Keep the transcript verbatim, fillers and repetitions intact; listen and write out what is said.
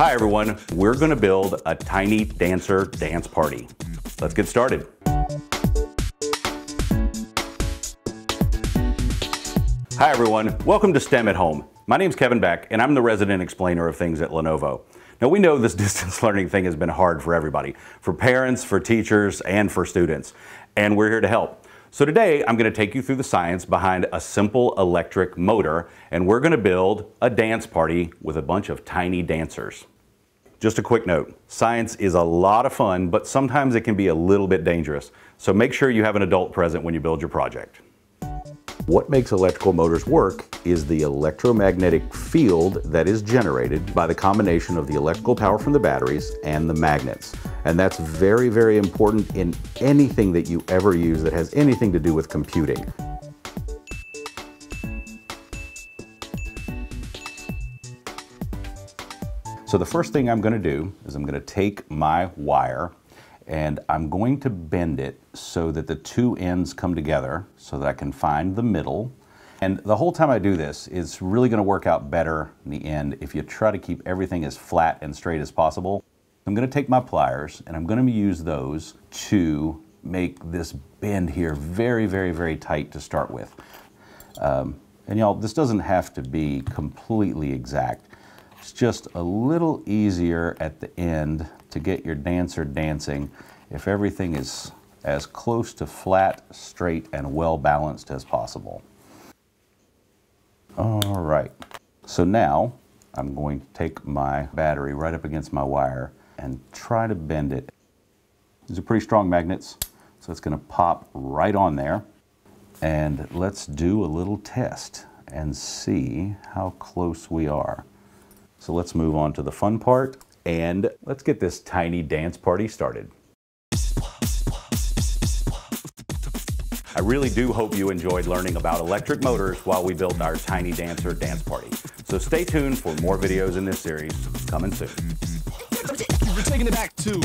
Hi everyone, we're gonna build a tiny dancer dance party. Let's get started. Hi everyone, welcome to STEM at Home. My name's Kevin Beck and I'm the resident explainer of things at Lenovo. Now we know this distance learning thing has been hard for everybody, for parents, for teachers, and for students. And we're here to help. So today I'm gonna take you through the science behind a simple electric motor, and we're gonna build a dance party with a bunch of tiny dancers. Just a quick note, science is a lot of fun, but sometimes it can be a little bit dangerous. So make sure you have an adult present when you build your project. What makes electrical motors work is the electromagnetic field that is generated by the combination of the electrical power from the batteries and the magnets. And that's very, very important in anything that you ever use that has anything to do with computing. So the first thing I'm going to do is I'm going to take my wire and I'm going to bend it so that the two ends come together so that I can find the middle. And the whole time I do this, it's really gonna work out better in the end if you try to keep everything as flat and straight as possible. I'm gonna take my pliers and I'm gonna use those to make this bend here very, very, very tight to start with. Um, and y'all, this doesn't have to be completely exact. It's just a little easier at the end to get your dancer dancing if everything is as close to flat, straight, and well-balanced as possible. All right, so now I'm going to take my battery right up against my wire and try to bend it. These are pretty strong magnets, so it's gonna pop right on there. And let's do a little test and see how close we are. So let's move on to the fun part, and let's get this tiny dance party started. I really do hope you enjoyed learning about electric motors while we build our tiny dancer dance party. So stay tuned for more videos in this series coming soon. We're taking it back to